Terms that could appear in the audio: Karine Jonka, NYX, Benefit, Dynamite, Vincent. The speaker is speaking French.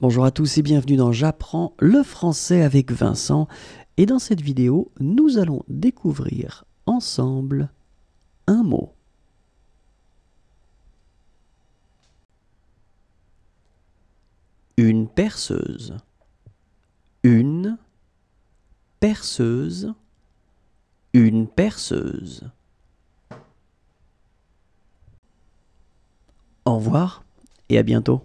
Bonjour à tous et bienvenue dans J'apprends le français avec Vincent. Et dans cette vidéo, nous allons découvrir ensemble un mot. Une perceuse. Une perceuse. Une perceuse. Au revoir et à bientôt.